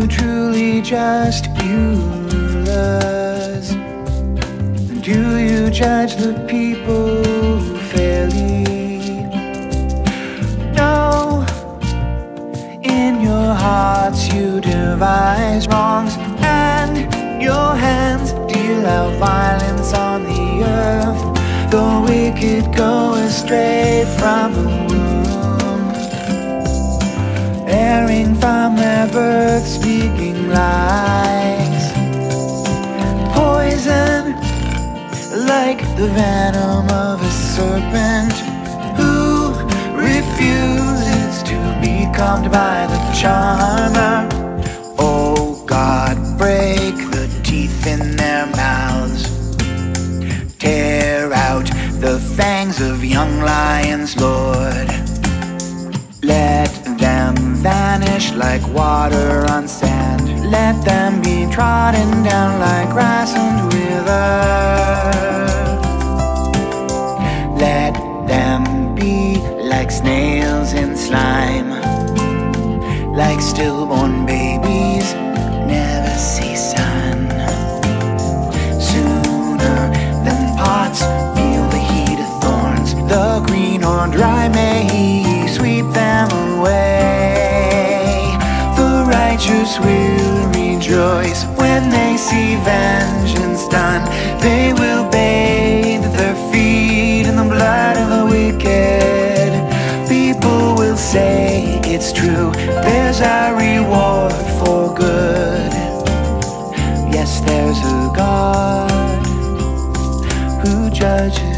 you truly just viewless? And do you judge the people fairly? No, in your hearts you devise wrongs, and your hands deal out violence on the earth. The wicked go astray from the womb, erring from their birth, speaking lies. Poison, like the venom of a serpent, who refuses to be calmed by the charmer. Oh God, break the teeth in their mouths, tear out the fangs of young lions, Lord. Let them vanish like water on sand. Let them be trodden down like grass and wither. Let them be like snails in slime, like stillborn babies, never see sun. Feel the heat of thorns, the green or dry may he sweep them away. The righteous will rejoice when they see vengeance done. They will bathe their feet in the blood of the wicked. People will say it's true, there's a reward for good. Yes, there's a God who judges.